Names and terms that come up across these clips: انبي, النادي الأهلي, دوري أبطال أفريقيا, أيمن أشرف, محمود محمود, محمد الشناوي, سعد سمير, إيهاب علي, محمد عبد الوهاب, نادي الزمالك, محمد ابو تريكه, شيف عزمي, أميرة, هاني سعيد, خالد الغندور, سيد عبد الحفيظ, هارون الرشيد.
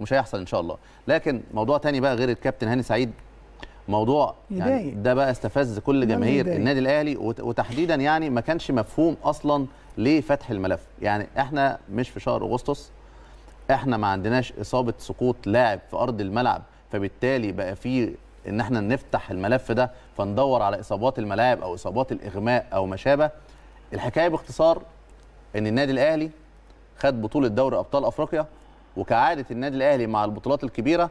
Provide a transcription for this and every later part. مش هيحصل ان شاء الله. لكن موضوع تاني بقى غير الكابتن هاني سعيد، موضوع يعني ده بقى استفز كل جماهير النادي الاهلي، وتحديدا يعني ما كانش مفهوم اصلا ليه فتح الملف. يعني احنا مش في شهر اغسطس، احنا ما عندناش اصابه سقوط لاعب في ارض الملعب، فبالتالي بقى في ان احنا نفتح الملف ده فندور على اصابات الملاعب او اصابات الاغماء او ما شابه. الحكايه باختصار ان النادي الاهلي خد بطوله دوري ابطال افريقيا، وكعاده النادي الاهلي مع البطولات الكبيره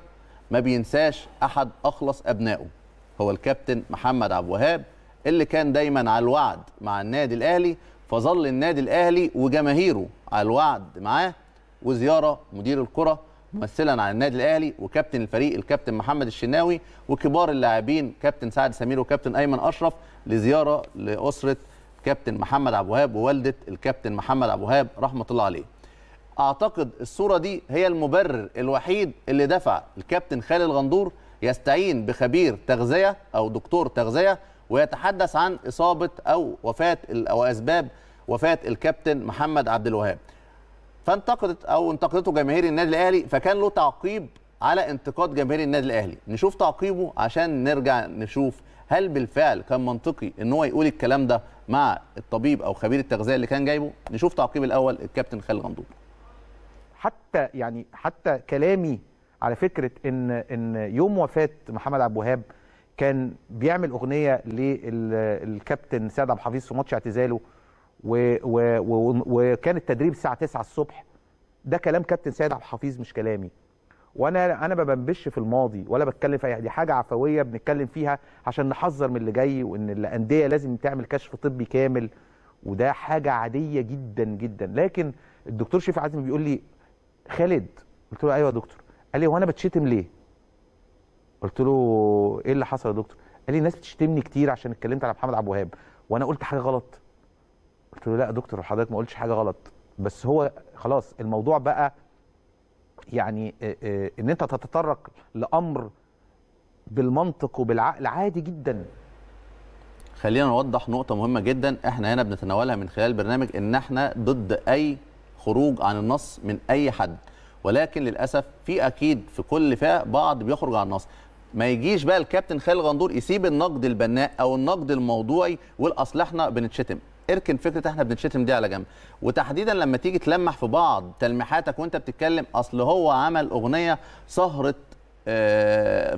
ما بينساش احد اخلص ابنائه، هو الكابتن محمد عبد الوهاب اللي كان دايما على الوعد مع النادي الاهلي، فظل النادي الاهلي وجماهيره على الوعد معاه. وزياره مدير الكره ممثلا عن النادي الاهلي وكابتن الفريق الكابتن محمد الشناوي وكبار اللاعبين كابتن سعد سمير وكابتن ايمن اشرف لزياره لاسره كابتن محمد عبد الوهاب ووالده الكابتن محمد عبد الوهاب رحمه الله عليه. اعتقد الصوره دي هي المبرر الوحيد اللي دفع الكابتن خالد الغندور يستعين بخبير تغذيه او دكتور تغذيه ويتحدث عن اصابه او وفاه او اسباب وفاه الكابتن محمد عبد الوهاب. فانتقدت او انتقدته جماهير النادي الاهلي، فكان له تعقيب على انتقاد جماهير النادي الاهلي. نشوف تعقيبه عشان نرجع نشوف هل بالفعل كان منطقي ان هو يقول الكلام ده مع الطبيب او خبير التغذيه اللي كان جايبه. نشوف تعقيب الاول الكابتن خالد الغندور. حتى كلامي على فكره ان يوم وفاه محمد عبد الوهاب كان بيعمل اغنيه للكابتن سيد عبد الحفيظ في ماتش اعتزاله، وكان التدريب الساعه 9 الصبح. ده كلام كابتن سيد عبد الحفيظ مش كلامي، وانا ما بنبش في الماضي ولا بتكلم في دي حاجه عفويه بنتكلم فيها عشان نحذر من اللي جاي، وان الانديه لازم تعمل كشف طبي كامل، وده حاجه عاديه جدا جدا. لكن الدكتور شيف عزمي بيقول لي خالد، قلت له ايوه يا دكتور، قال لي هو انا بتشتم ليه؟ قلت له ايه اللي حصل يا دكتور؟ قال لي الناس بتشتمني كتير عشان اتكلمت على محمد عبد الوهاب، وانا قلت حاجه غلط؟ قلت له لا يا دكتور حضرتك ما قلتش حاجه غلط، بس هو خلاص الموضوع بقى يعني ان انت تتطرق لامر بالمنطق وبالعقل عادي جدا. خلينا نوضح نقطه مهمه جدا احنا هنا بنتناولها من خلال برنامج، ان احنا ضد اي خروج عن النص من اي حد، ولكن للاسف في اكيد في كل فئه بعض بيخرج عن النص. ما يجيش بقى الكابتن خالد غندور يسيب النقد البناء او النقد الموضوعي والاصل احنا بنتشتم. اركن فكره احنا بنتشتم دي على جنب، وتحديدا لما تيجي تلمح في بعض تلميحاتك وانت بتتكلم اصل هو عمل اغنيه سهره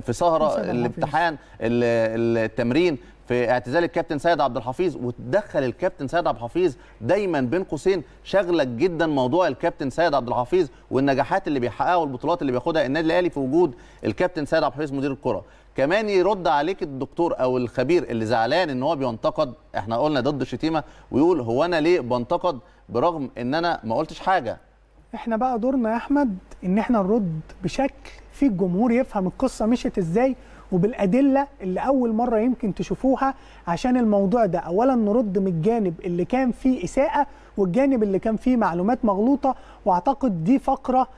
في سهره الامتحان التمرين في اعتزال الكابتن سيد عبد الحفيظ، وتدخل الكابتن سيد عبد الحفيظ دايما بين قوسين شغلك جدا موضوع الكابتن سيد عبد الحفيظ والنجاحات اللي بيحققها والبطولات اللي بياخدها النادي الاهلي في وجود الكابتن سيد عبد الحفيظ مدير الكره. كمان يرد عليك الدكتور او الخبير اللي زعلان ان هو بينتقد، احنا قلنا ضد الشتيمه، ويقول هو انا ليه بنتقد برغم ان انا ما قلتش حاجه. احنا بقى دورنا يا احمد ان احنا نرد بشكل فيه الجمهور يفهم القصه مشيت ازاي وبالادله اللي اول مره يمكن تشوفوها، عشان الموضوع ده اولا نرد من الجانب اللي كان فيه اساءه والجانب اللي كان فيه معلومات مغلوطه. واعتقد دي فقره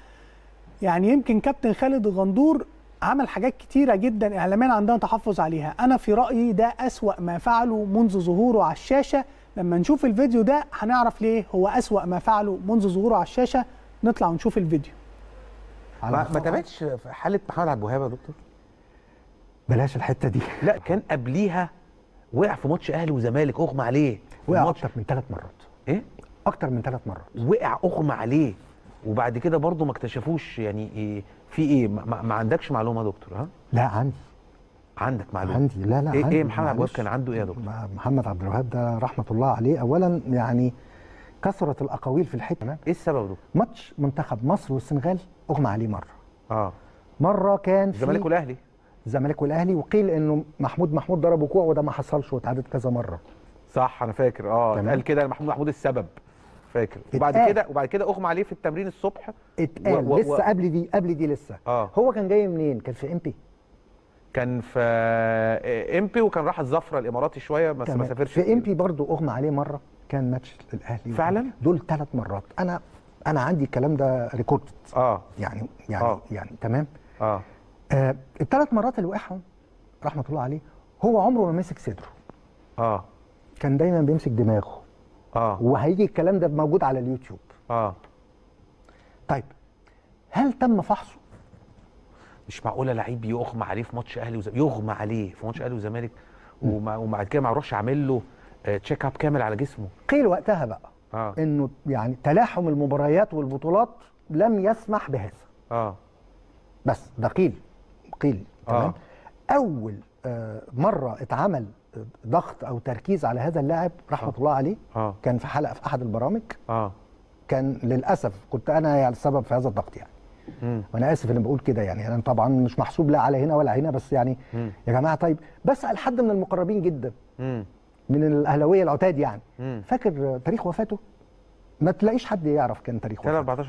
يعني يمكن كابتن خالد الغندور عمل حاجات كتيره جدا اعلاميا عندنا تحفظ عليها. انا في رايي ده اسوا ما فعله منذ ظهوره على الشاشه. لما نشوف الفيديو ده هنعرف ليه هو اسوا ما فعله منذ ظهوره على الشاشه. نطلع ونشوف الفيديو. ما تابعتش حاله محمد عبد الوهاب يا دكتور؟ بلاش الحته دي. لا كان قبليها وقع في ماتش اهلي وزمالك اغمى عليه، وقع اكتر من 3 مرات. ايه اكتر من 3 مرات وقع اغمى عليه، وبعد كده برضه ما اكتشفوش. يعني إيه في ايه؟ ما عندكش معلومه يا دكتور؟ ها لا عندي. عندك معلومه؟ عندي. لا لا ايه عندي. ايه محمد عبد الوهاب كان عنده ايه يا دكتور؟ محمد عبد الوهاب ده رحمه الله عليه، اولا يعني كثرت الاقاويل في الحكمه. ايه السبب ده؟ ماتش منتخب مصر والسنغال اغمى عليه مره. مره كان في الزمالك والاهلي. الزمالك والاهلي، وقيل انه محمود ضرب وكوع، وده ما حصلش واتعدد كذا مره. صح انا فاكر اتقال كده محمود السبب فاكر. وبعد كده اغمى عليه في التمرين الصبح اتقال لسه قبل دي لسه. هو كان جاي منين؟ كان في امبي. كان في امبي وكان راح الظفره الاماراتي شويه بس ما سافرش. في امبي برضه اغمى عليه مره، كان ماتش الاهلي فعلا. دول 3 مرات انا عندي الكلام ده ريكوردد. يعني تمام. ال3 مرات اللي وقعهم رحمه الله عليه هو عمره ما مسك صدره. كان دايما بيمسك دماغه. وهيجي الكلام ده موجود على اليوتيوب. طيب هل تم فحصه؟ مش معقوله لعيب يغمى عليه في ماتش اهلي وزمالك، يغمى عليه في ماتش اهلي وزمالك ومع كده ما يروحش عامل له تشيك اب كامل على جسمه. قيل وقتها بقى انه يعني تلاحم المباريات والبطولات لم يسمح بهذا. بس ده قيل تمام. اول مره اتعمل ضغط او تركيز على هذا اللاعب رحمه الله عليه كان في حلقه في احد البرامج. كان للاسف كنت انا يعني السبب في هذا الضغط يعني. وانا اسف اني بقول كده يعني، انا طبعا مش محسوب لا على هنا ولا هنا، بس يعني يا جماعه طيب بسال حد من المقربين جدا من الاهلاويه العتاد يعني فاكر تاريخ وفاته؟ ما تلاقيش حد يعرف كان تاريخ وفاته. كان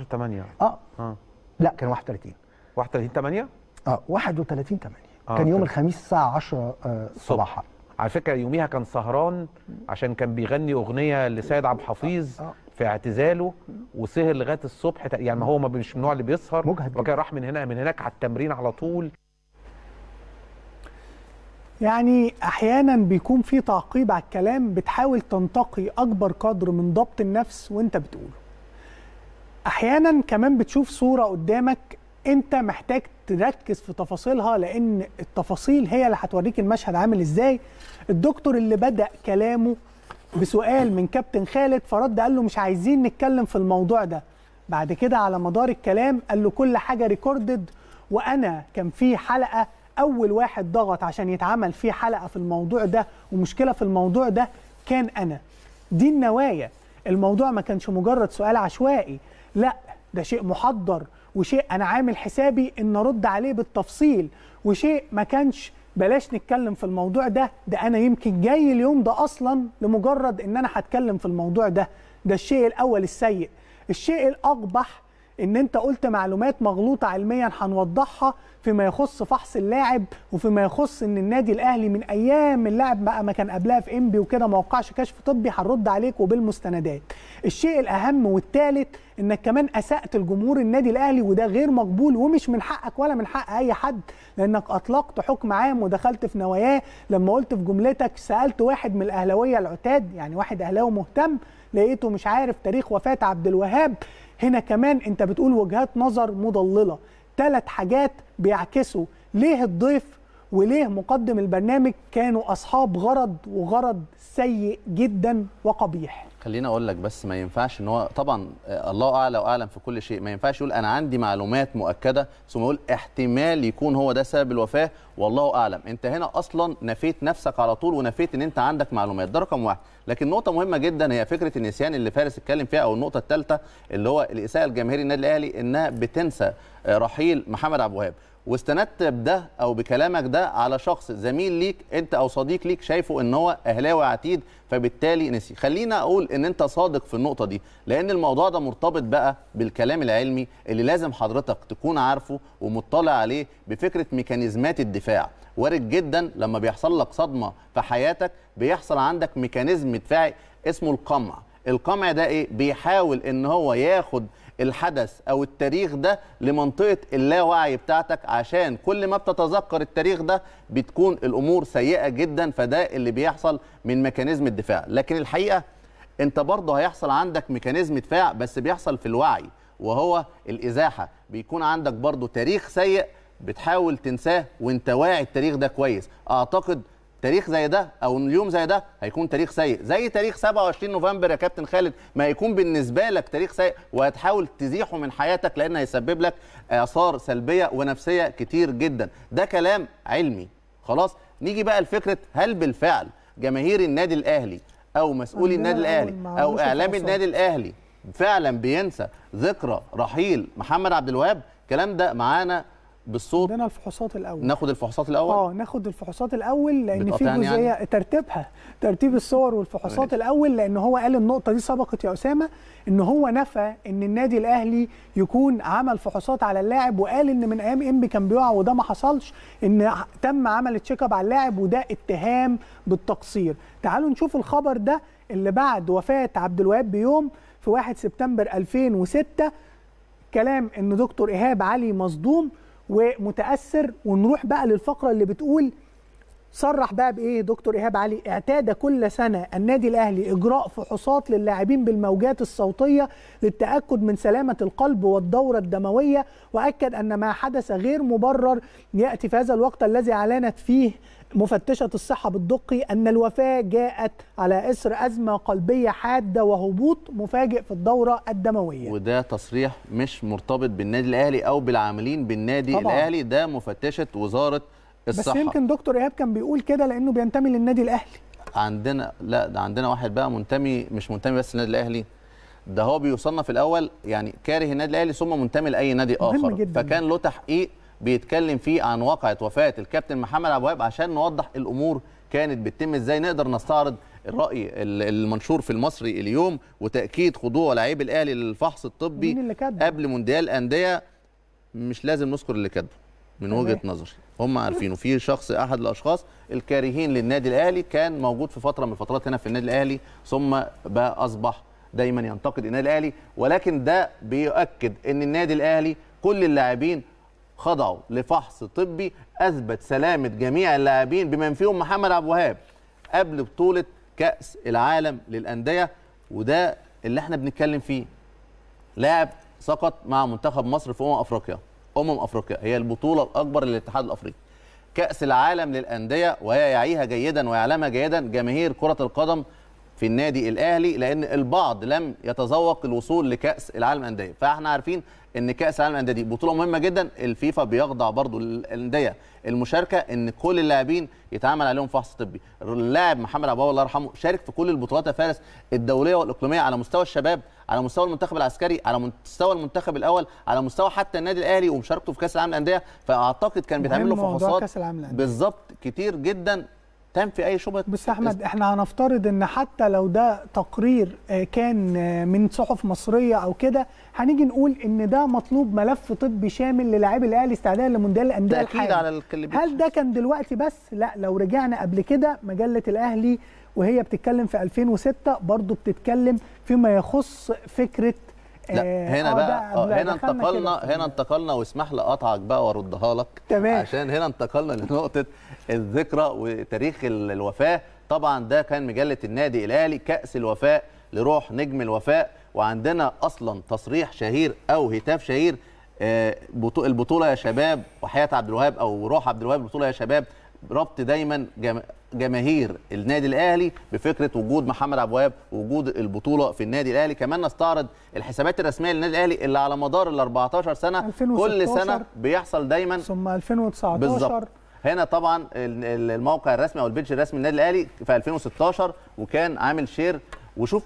14/8. لا كان 31. 31/8. 31/8 كان يوم الخميس الساعه 10 صباحا. على فكره يوميها كان سهران عشان كان بيغني اغنيه لسيد عبد الحفيظ في اعتزاله، وسهر لغايه الصبح يعني. ما هو مش من النوع اللي بيسهر، وكان راح من هنا من هناك على التمرين على طول. يعني احيانا بيكون في تعقيب على الكلام، بتحاول تنتقي اكبر قدر من ضبط النفس وانت بتقوله. احيانا كمان بتشوف صوره قدامك انت محتاج تركز في تفاصيلها، لان التفاصيل هي اللي هتوريك المشهد عامل ازاي. الدكتور اللي بدأ كلامه بسؤال من كابتن خالد فرد قال له مش عايزين نتكلم في الموضوع ده، بعد كده على مدار الكلام قال له كل حاجه ريكوردد، وانا كان في حلقه اول واحد ضغط عشان يتعمل فيه حلقه في الموضوع ده ومشكله في الموضوع ده كان انا. دي النوايا، الموضوع ما كانش مجرد سؤال عشوائي، لا ده شيء محضر وشيء انا عامل حسابي ان ارد عليه بالتفصيل، وشيء ما كانش بلاش نتكلم في الموضوع ده، ده انا يمكن جاي اليوم ده اصلا لمجرد ان انا هتكلم في الموضوع ده. ده الشيء الاول السيء. الشيء الاقبح ان انت قلت معلومات مغلوطه علميا هنوضحها فيما يخص فحص اللاعب، وفيما يخص ان النادي الاهلي من ايام اللاعب بقى ما كان قبلها في انبي وكده ما وقعش كشف طبي، هنرد عليك وبالمستندات. الشيء الاهم والثالث انك كمان اسأت الجمهور النادي الاهلي، وده غير مقبول ومش من حقك ولا من حق اي حد، لانك اطلقت حكم عام ودخلت في نواياه لما قلت في جملتك سالت واحد من الاهلاويه العتاد، يعني واحد اهلاوي مهتم لقيته مش عارف تاريخ وفاه عبد الوهاب. هنا كمان انت بتقول وجهات نظر مضلله. ثلاث حاجات بيعكسوا ليه الضيف وليه مقدم البرنامج كانوا اصحاب غرض، وغرض سيء جدا وقبيح. خليني اقول لك بس ما ينفعش ان هو طبعا الله اعلى واعلم في كل شيء، ما ينفعش يقول انا عندي معلومات مؤكده ثم يقول احتمال يكون هو ده سبب الوفاه والله اعلم. انت هنا اصلا نفيت نفسك على طول ونفيت ان انت عندك معلومات، ده رقم واحد. لكن نقطه مهمه جدا هي فكره النسيان اللي فارس اتكلم فيها، او النقطه الثالثه اللي هو الاساءه الجماهيري النادي الاهلي انها بتنسى رحيل محمد عبد الوهاب. واستندت بده او بكلامك ده على شخص زميل ليك انت او صديق ليك شايفه ان هو اهلاوي عتيد فبالتالي نسي. خلينا اقول ان انت صادق في النقطه دي، لان الموضوع ده مرتبط بقى بالكلام العلمي اللي لازم حضرتك تكون عارفه ومطلع عليه بفكره ميكانيزمات الدفاع. وارد جدا لما بيحصل لك صدمه في حياتك بيحصل عندك ميكانيزم دفاعي اسمه القمع. القمع ده ايه؟ بيحاول ان هو ياخد الحدث او التاريخ ده لمنطقه اللاوعي بتاعتك، عشان كل ما بتتذكر التاريخ ده بتكون الامور سيئه جدا، فده اللي بيحصل من ميكانيزم الدفاع. لكن الحقيقه انت برضه هيحصل عندك ميكانيزم دفاع بس بيحصل في الوعي وهو الازاحه، بيكون عندك برضه تاريخ سيء بتحاول تنساه وانت واعي التاريخ ده كويس. اعتقد تاريخ زي ده او اليوم زي ده هيكون تاريخ سيء، زي تاريخ 27 نوفمبر يا كابتن خالد ما هيكون بالنسبه لك تاريخ سيء وهتحاول تزيحه من حياتك لان هيسبب لك اثار سلبيه ونفسيه كتير جدا. ده كلام علمي خلاص. نيجي بقى لفكره، هل بالفعل جماهير النادي الاهلي او مسؤولي النادي الاهلي او اعلام النادي الاهلي فعلا بينسى ذكرى رحيل محمد عبد الوهاب؟ الكلام ده معانا بالصوت. عندنا الفحوصات الاول، ناخد الفحوصات الاول. ناخد الفحوصات الاول لان في جزئيه يعني ترتيبها ترتيب الصور والفحوصات الاول، لان هو قال النقطه دي سبقت يا اسامه ان هو نفى ان النادي الاهلي يكون عمل فحوصات على اللاعب، وقال ان من ايام انبي كان بيقع وده ما حصلش، ان تم عمل تشيك اب على اللاعب وده اتهام بالتقصير. تعالوا نشوف الخبر ده اللي بعد وفاه عبد الوهاب بيوم في 1 سبتمبر 2006، كلام ان دكتور إيهاب علي مصدوم ومتأثر. ونروح بقى للفقرة اللي بتقول صرح بقى بايه دكتور ايهاب علي؟ اعتاد كل سنه النادي الاهلي اجراء فحوصات للاعبين بالموجات الصوتيه للتاكد من سلامه القلب والدوره الدمويه، واكد ان ما حدث غير مبرر. ياتي في هذا الوقت الذي اعلنت فيه مفتشة الصحة بالدقي أن الوفاة جاءت على إثر أزمة قلبية حادة وهبوط مفاجئ في الدورة الدموية. وده تصريح مش مرتبط بالنادي الأهلي أو بالعاملين بالنادي طبعا. الأهلي ده مفتشة وزارة الصحة. بس يمكن دكتور إيهاب كان بيقول كده لأنه بينتمي للنادي الأهلي. عندنا لا ده عندنا واحد بقى منتمي، مش منتمي بس للنادي الأهلي، ده هو بيصنف الأول يعني كاره النادي الأهلي ثم منتمي لأي نادي آخر، فكان له تحقيق بيتكلم فيه عن واقعة وفاة الكابتن محمد عبد الوهاب عشان نوضح الأمور كانت بتتم إزاي، نقدر نستعرض الرأي المنشور في المصري اليوم وتأكيد خضوع لعيب الأهلي للفحص الطبي قبل مونديال أندية. مش لازم نذكر اللي كاتبه من وجهة نظري، هم عارفينه. في شخص أحد الأشخاص الكارهين للنادي الأهلي كان موجود في فترة من الفترات هنا في النادي الأهلي، ثم بقى أصبح دايما ينتقد النادي الأهلي، ولكن ده بيؤكد أن النادي الأهلي كل اللاعبين خضعوا لفحص طبي اثبت سلامه جميع اللاعبين بمن فيهم محمد عبد الوهاب قبل بطوله كاس العالم للانديه. وده اللي احنا بنتكلم فيه، لاعب سقط مع منتخب مصر في افريقيا، افريقيا هي البطوله الاكبر للاتحاد الافريقي، كاس العالم للانديه، وهي يعيها جيدا ويعلمها جيدا جماهير كره القدم في النادي الاهلي، لان البعض لم يتذوق الوصول لكاس العالم للانديه. فاحنا عارفين ان كاس العالم للانديه دي بطوله مهمه جدا، الفيفا بيخضع برضو للانديه المشاركه، ان كل اللاعبين يتعامل عليهم فحص طبي. اللاعب محمد عبد الوهاب الله يرحمه شارك في كل البطولات يا فارس، الدوليه والاقليميه، على مستوى الشباب، على مستوى المنتخب العسكري، على مستوى المنتخب الاول، على مستوى حتى النادي الاهلي، ومشاركته في كاس العالم للانديه. فاعتقد كان بيتعمل له فحوصات بالظبط كتير جدا تم في اي شبهه. بس احمد احنا هنفترض ان حتى لو ده تقرير كان من صحف مصريه او كده، هنيجي نقول ان ده مطلوب ملف طبي شامل للاعبي الاهلي استعدادا لمونديال الانديه الحالي. هل ده كان دلوقتي بس؟ لا، لو رجعنا قبل كده مجله الاهلي وهي بتتكلم في 2006 برضو بتتكلم فيما يخص فكره. لا هنا بقى هنا انتقلنا واسمح لي اقطعك بقى واردها لك، تمام. عشان هنا انتقلنا لنقطه الذكرى وتاريخ الوفاه. طبعا ده كان مجله النادي الاهلي كاس الوفاء لروح نجم الوفاء، وعندنا اصلا تصريح شهير او هتاف شهير، البطوله يا شباب وحياه عبد الوهاب او روح عبد الوهاب، البطوله يا شباب. ربط دايما جماهير النادي الاهلي بفكره وجود محمد عبد الوهاب ووجود البطوله في النادي الاهلي. كمان نستعرض الحسابات الرسميه للنادي الاهلي اللي على مدار ال 14 سنه، 2016 كل سنه بيحصل دايما ثم 2019 بالظبط. هنا طبعا الموقع الرسمي او البيدج الرسمي للنادي الاهلي في 2016، وكان عامل شير، وشوف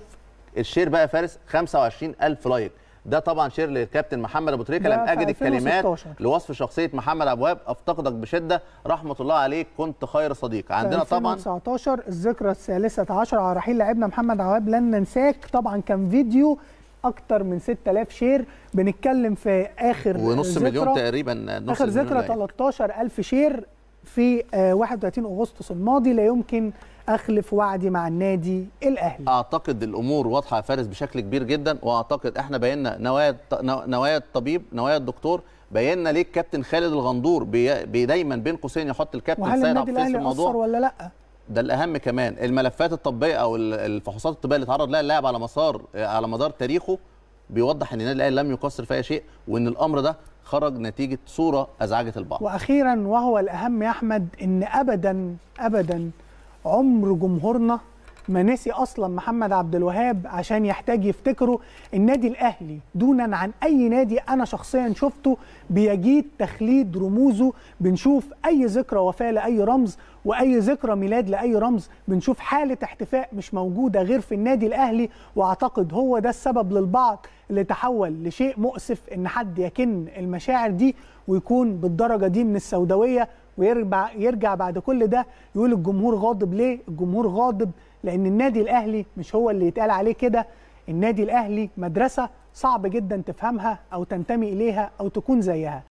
الشير بقى فارس 25000 لايك. ده طبعا شير للكابتن محمد ابو تريكه. لم اجد الكلمات لوصف شخصيه محمد عبد الوهاب، افتقدك بشده، رحمه الله عليك، كنت خير صديق. عندنا طبعا 2019 الذكرى الثالثه عشر على رحيل لاعبنا محمد عبد الوهاب لن ننساك. طبعا كان فيديو اكتر من 6000 شير، بنتكلم في اخر ونص مليون تقريبا، اخر ذكرى 13000 شير في 31 اغسطس الماضي. لا يمكن اخلف وعدي مع النادي الاهلي. اعتقد الامور واضحه يا فارس بشكل كبير جدا، واعتقد احنا بينا نوايا الطبيب، نوايا الدكتور، بينا ليه الكابتن خالد الغندور دايما بين قوسين يحط الكابتن سيد عبد الحفيظ في الموضوع ولا لا. ده الاهم كمان الملفات الطبيه او الفحوصات الطبيه اللي اتعرض لها اللاعب على مدار تاريخه، بيوضح ان النادي الاهلي لم يقصر في اي شيء، وان الامر ده خرج نتيجه صوره ازعجت البعض. واخيرا وهو الاهم يا احمد، ان ابدا ابدا عمر جمهورنا ما نسي اصلا محمد عبد الوهاب عشان يحتاج يفتكره. النادي الاهلي دونا عن اي نادي انا شخصيا شفته بيجيد تخليد رموزه، بنشوف اي ذكرى وفاه لاي رمز واي ذكرى ميلاد لاي رمز، بنشوف حاله احتفاء مش موجوده غير في النادي الاهلي. واعتقد هو ده السبب للبعض اللي تحول لشيء مؤسف، ان حد يكن المشاعر دي ويكون بالدرجه دي من السوداويه، ويرجع بعد كل ده يقول الجمهور غاضب. ليه الجمهور غاضب؟ لأن النادي الأهلي مش هو اللي يتقال عليه كده. النادي الأهلي مدرسة صعب جدا تفهمها أو تنتمي إليها أو تكون زيها.